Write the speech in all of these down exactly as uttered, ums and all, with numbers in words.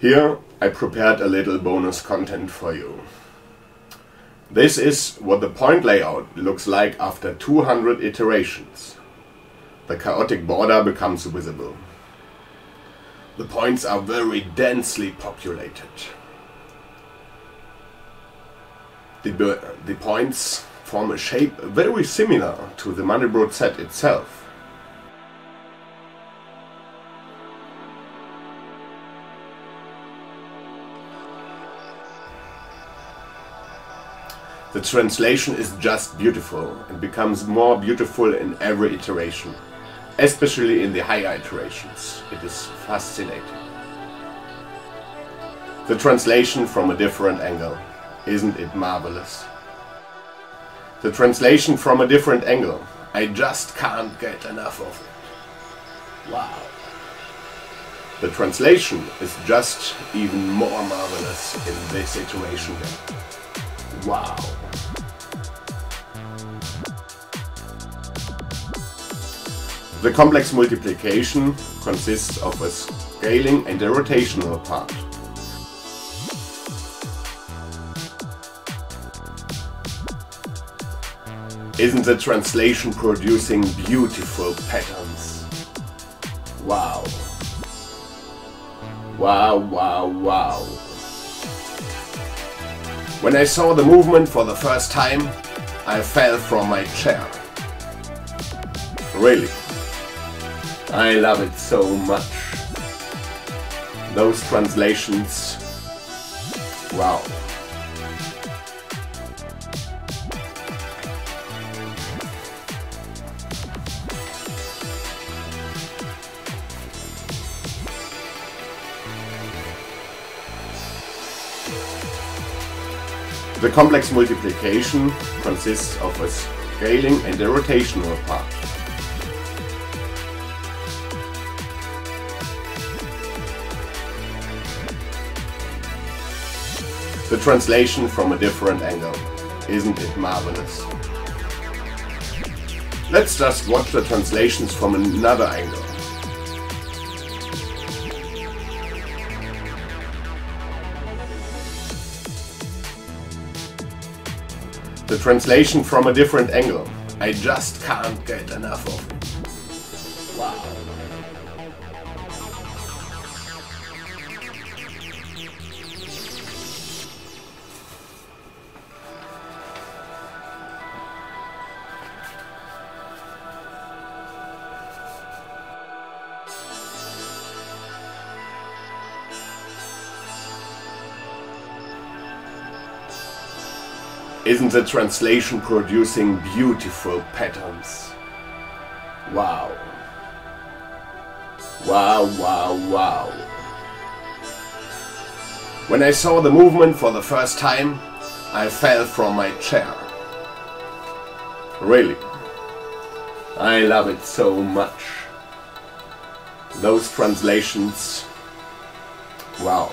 Here I prepared a little bonus content for you. This is what the point layout looks like after two hundred iterations. The chaotic border becomes visible. The points are very densely populated. The, the points form a shape very similar to the Mandelbrot set itself. The translation is just beautiful and becomes more beautiful in every iteration, especially in the higher iterations. It is fascinating. The translation from a different angle. Isn't it marvelous? The translation from a different angle. I just can't get enough of it. Wow. The translation is just even more marvelous in this iteration. Wow. The complex multiplication consists of a scaling and a rotational part. Isn't the translation producing beautiful patterns? Wow. Wow, wow, wow. When I saw the movement for the first time, I fell from my chair. Really, I love it so much. Those translations, wow. The complex multiplication consists of a scaling and a rotational part. The translation from a different angle. Isn't it marvelous? Let's just watch the translations from another angle. The translation from a different angle. I just can't get enough of it. Wow. Isn't the translation producing beautiful patterns? Wow. Wow, wow, wow. When I saw the movement for the first time, I fell from my chair. Really, I love it so much. Those translations, wow.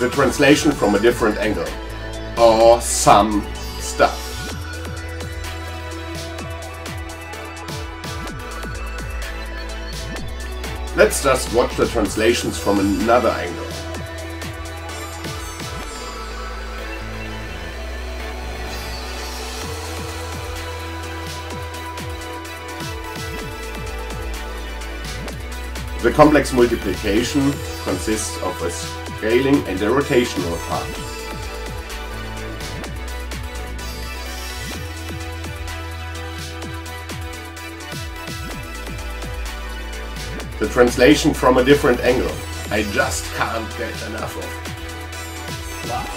The translation from a different angle, or some stuff. Let's just watch the translations from another angle. The complex multiplication consists of a scaling and a rotational part. The translation from a different angle. I just can't get enough of it. Wow.